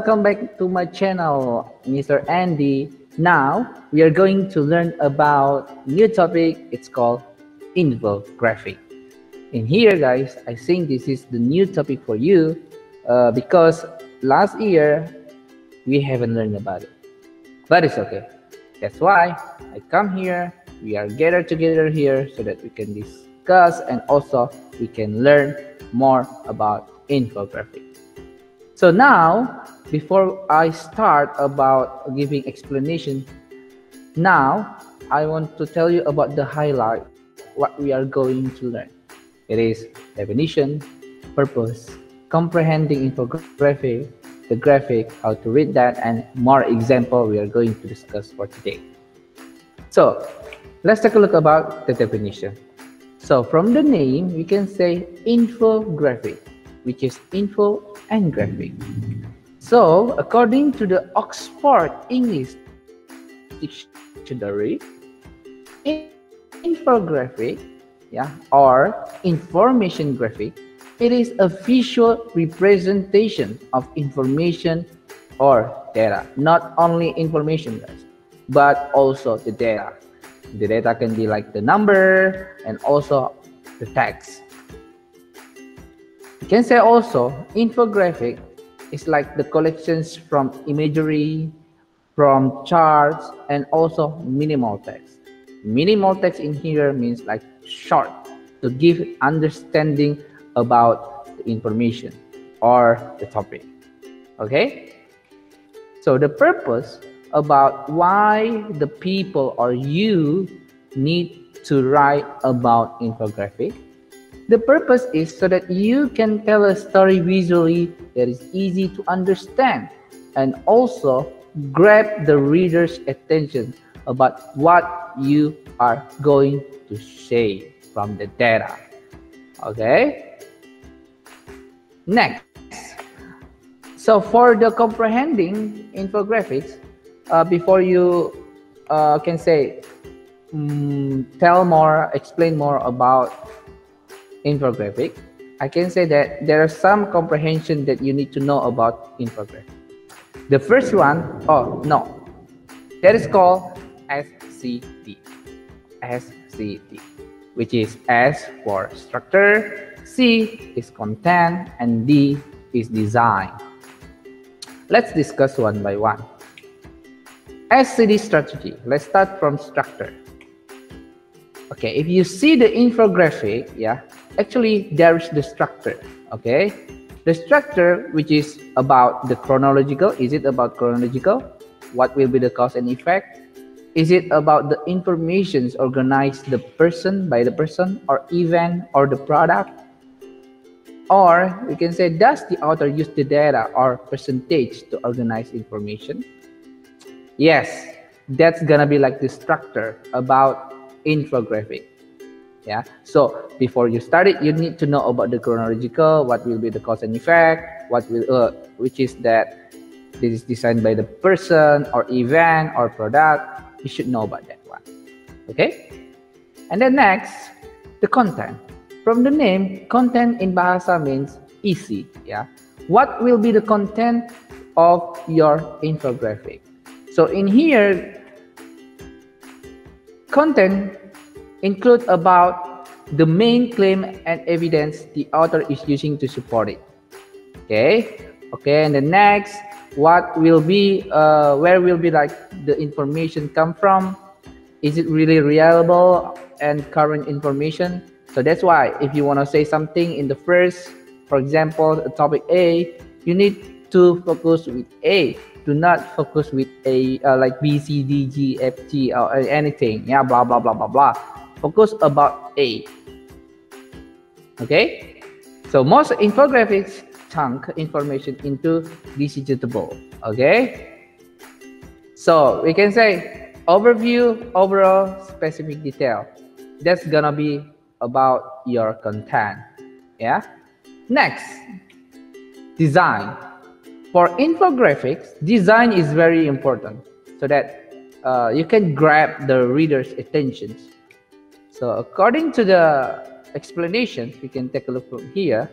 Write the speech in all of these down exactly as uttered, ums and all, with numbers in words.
Welcome back to my channel, Mister Andy. Now we are going to learn about new topic. It's called infographic. In here, guys, I think this is the new topic for you uh, because last year we haven't learned about it, but it's okay. That's why I come here. We are gathered together here so that we can discuss and also we can learn more about infographic. So now, before I start about giving explanation, now I want to tell you about the highlight, what we are going to learn. It is definition, purpose, comprehending infographic, the graphic, how to read that, and more example we are going to discuss for today. So let's take a look about the definition. So from the name, we can say infographic, which is info and graphic. So according to the Oxford English Dictionary, infographic, yeah, or information graphic, it is a visual representation of information or data. Not only information, guys, but also the data. The data can be like the number and also the text. You can say also infographic is like the collections from imagery, from charts, and also minimal text. Minimal text in here means like short, to give understanding about the information or the topic. Okay, so the purpose about why the people or you need to write about infographic. The purpose is so that you can tell a story visually that is easy to understand and also grab the reader's attention about what you are going to say from the data. Okay? Next. So for the comprehending infographics, uh, before you uh, can say, um, tell more, explain more about infographic, I can say that there are some comprehension that you need to know about infographic. The first one, oh no, that is called S C T. S C T, which is S for structure, C is content, and D is design. Let's discuss one by one. S C T strategy. Let's start from structure. Okay, if you see the infographic, yeah, actually there is the structure. Okay, the structure, which is about the chronological. Is it about chronological? What will be the cause and effect? Is it about the informations organized the person by the person or event or the product? Or we can say, does the author use the data or percentage to organize information? Yes, that's gonna be like the structure about infographic. Yeah, so before you start it, you need to know about the chronological, what will be the cause and effect, what will uh, which is that this is designed by the person or event or product. You should know about that one. Okay, and then next, the content. From the name, content in Bahasa means isi. Yeah, what will be the content of your infographic? So in here, content includes about the main claim and evidence the author is using to support it. Okay, okay, and the next, what will be, uh, where will be like the information come from? Is it really reliable and current information? So that's why if you want to say something in the first, for example, topic A, you need to focus with A. Do not focus with a uh, like B, C, D, G, F, G or anything. Yeah, blah, blah, blah, blah, blah. Focus about A. Okay? So most infographics chunk information into decidable. Okay? So we can say overview, overall, specific detail. That's gonna be about your content. Yeah? Next, design. For infographics, design is very important so that uh, you can grab the reader's attention. So according to the explanations, we can take a look from here.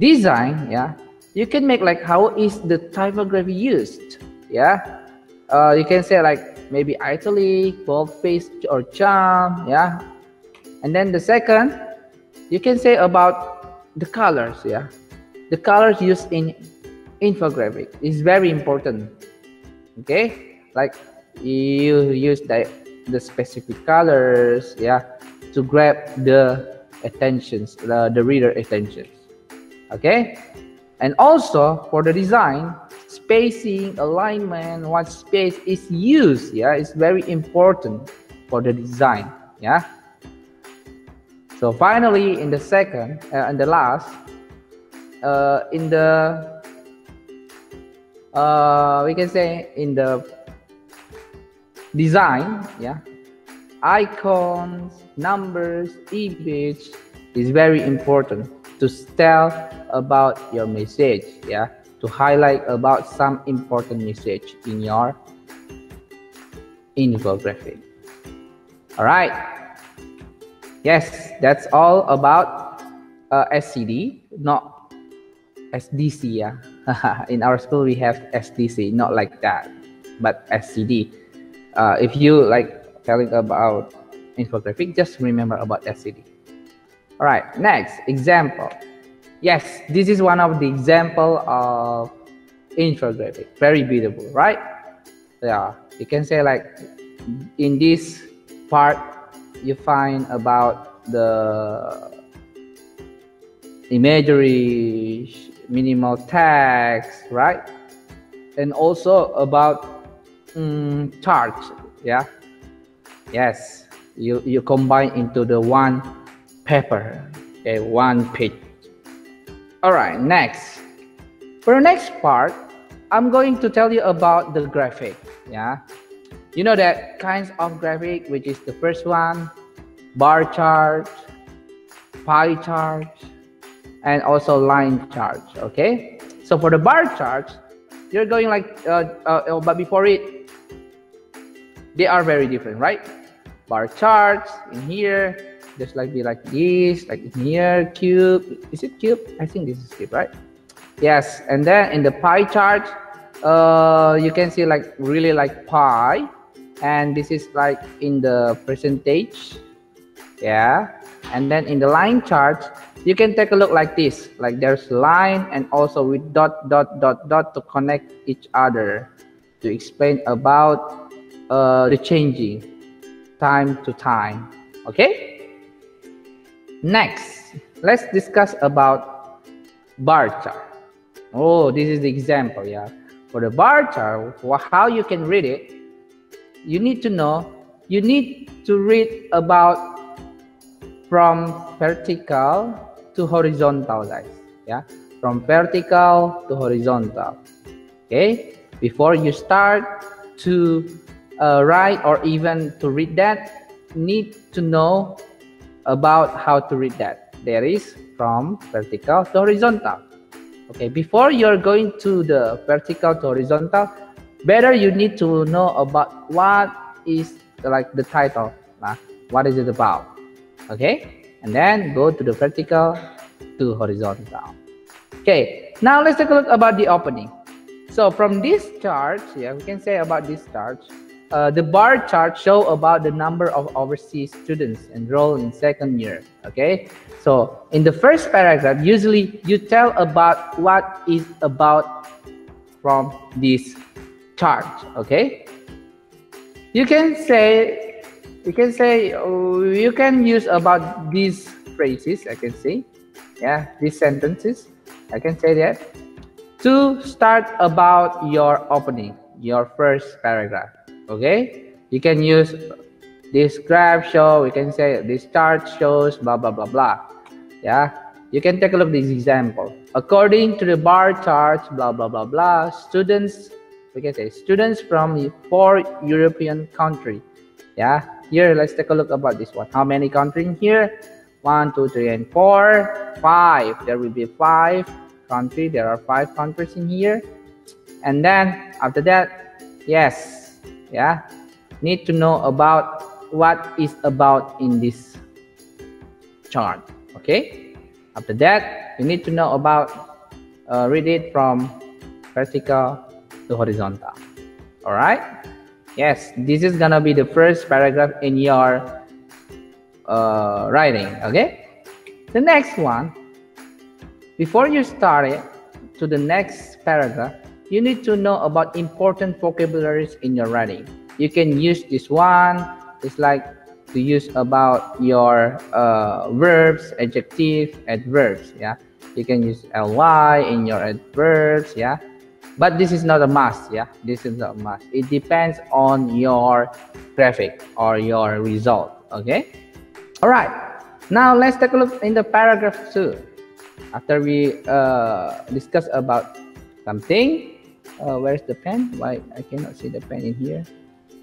Design, yeah, you can make like how is the typography used, yeah. Uh, you can say like maybe italic, boldface, or charm, yeah. And then the second, you can say about the colors, yeah. The colors used in infographic is very important, okay. Like you use the, the specific colors, yeah, to grab the attentions, the, the reader attentions, okay. And also for the design, spacing, alignment, what space is used, yeah, it's very important for the design, yeah. So finally, in the second uh, and the last, uh, in the uh, we can say in the design, yeah, icons, numbers, image is very important to tell about your message, yeah, to highlight about some important message in your infographic. All right, yes, that's all about uh, S C D, not S D C, yeah. In our school we have S D C, not like that, but S C D. Uh, if you like telling about infographic, just remember about S C D. All right, next example. Yes, this is one of the example of infographic. Very beautiful, right? Yeah, you can say like in this part you find about the imagery, minimal text, right? And also about um, charts, yeah. Yes, you you combine into the one paper, okay, one page. All right, next. For the next part, I'm going to tell you about the graphic, yeah. You know that kinds of graphic, which is the first one, bar chart, pie chart, and also line chart, okay? So for the bar chart, you're going like, uh, uh, but before it, they are very different, right? Bar charts in here, just like be like this, like in here, cube. Is it cube? I think this is cube, right? Yes. And then in the pie chart, uh, you can see like really like pie, and this is like in the percentage, yeah. And then in the line chart, you can take a look like this, like there's line and also with dot dot dot dot to connect each other to explain about uh, the changing time to time, okay. Next, let's discuss about bar chart. Oh, this is the example, yeah. For the bar chart, how you can read it, you need to know, you need to read about from vertical to horizontal, guys, yeah. From vertical to horizontal, okay. Before you start to uh, write or even to read that, you need to know about how to read that. There is from vertical to horizontal. Okay, before you're going to the vertical to horizontal, better you need to know about what is like the title, uh, what is it about, okay? And then go to the vertical to horizontal. Okay, now let's take a look about the opening. So from this chart, yeah, we can say about this chart, Uh, the bar chart show about the number of overseas students enrolled in second year, okay? So in the first paragraph, usually you tell about what is about from this chart, okay? You can say, you can say, you can use about these phrases, I can say, yeah, these sentences, I can say that, to start about your opening, your first paragraph. Okay, you can use this graph show, we can say this chart shows blah blah blah blah, yeah. You can take a look at this example. According to the bar chart, blah blah blah blah, students, we can say students from four European country, yeah. Here let's take a look about this one. How many countries in here? One two three and four five. There will be five countries. There are five countries in here. And then after that, yes, yeah, need to know about what is about in this chart, okay? After that, you need to know about uh, read it from vertical to horizontal. All right. Yes, this is gonna be the first paragraph in your uh, writing. Okay. The next one, before you start it to the next paragraph, you need to know about important vocabularies in your writing. You can use this one. It's like to use about your uh, verbs, adjectives, adverbs. Yeah, you can use ly in your adverbs. Yeah, but this is not a must. Yeah, this is not a must. It depends on your graphic or your result. Okay. All right. Now let's take a look in the paragraph two. After we uh, discuss about something, uh, where's the pen? Why I cannot see the pen in here?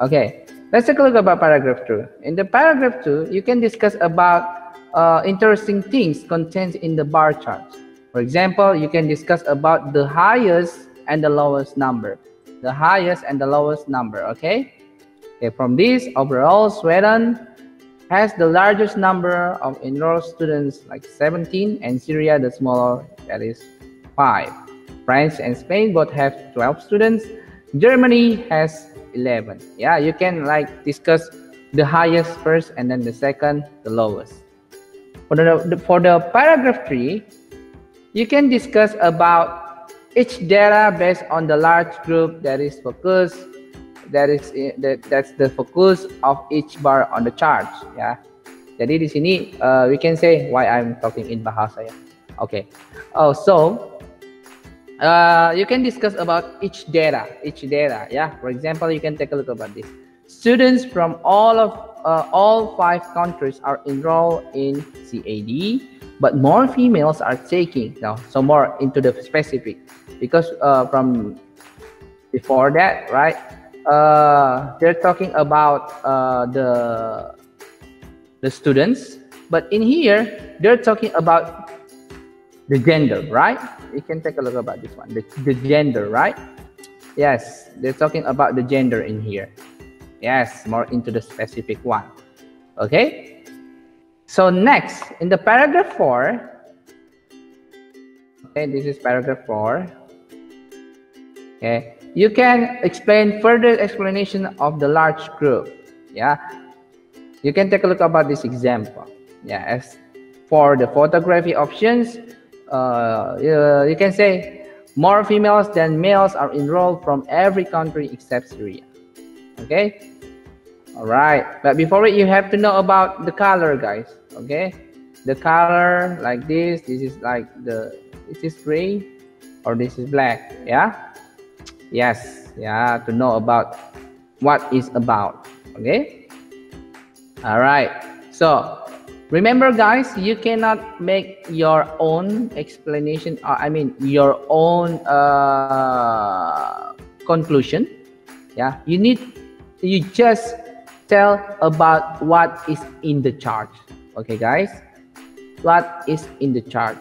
Okay. Let's take a look about paragraph two. In the paragraph two, you can discuss about uh, interesting things contained in the bar chart. For example, you can discuss about the highest and the lowest number. The highest and the lowest number, okay? Okay, from this, overall, Sweden has the largest number of enrolled students, like seventeen, and Syria the smaller, that is five. France and Spain both have twelve students. Germany has eleven. Yeah, you can like discuss the highest first and then the second, the lowest. For the, for the paragraph three, you can discuss about each data based on the large group that is focus, that is that, that's the focus of each bar on the chart. Ya. Jadi di sini uh, we can say why I'm talking in bahasa ya. Okay. Oh, so Uh, you can discuss about each data, each data. Yeah, for example, you can take a look about this. Students from all of uh, all five countries are enrolled in C A D, but more females are taking now. So more into the specific, because uh, from before that, right? Uh, they're talking about uh, the the students, but in here they're talking about the gender, right? You can take a look about this one, the, the gender, right? Yes, they're talking about the gender in here. Yes, more into the specific one. Okay, so next in the paragraph four, okay, this is paragraph four. Okay, you can explain further explanation of the large group. Yeah, you can take a look about this example. Yeah, as for the photography options, uh, you, you can say more females than males are enrolled from every country except Syria. Okay, all right. But before it, you have to know about the color, guys. Okay, the color like this. This is like the this is gray, or this is black. Yeah, yes, yeah. To know about what it's about. Okay, all right. So. Remember, guys, you cannot make your own explanation, or I mean your own uh, conclusion. Yeah, you need, you just tell about what is in the chart. Okay, guys, what is in the chart?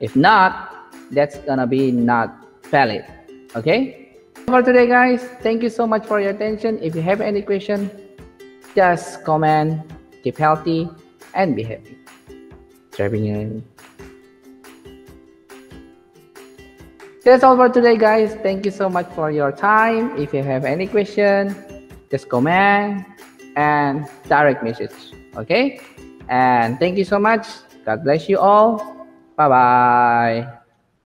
If not, that's gonna be not valid. Okay, for today, guys, thank you so much for your attention. If you have any question, just comment. Keep healthy and be happy. Driving in. That's all for today, guys. Thank you so much for your time. If you have any question, just comment and direct message. Okay? And thank you so much. God bless you all. Bye-bye.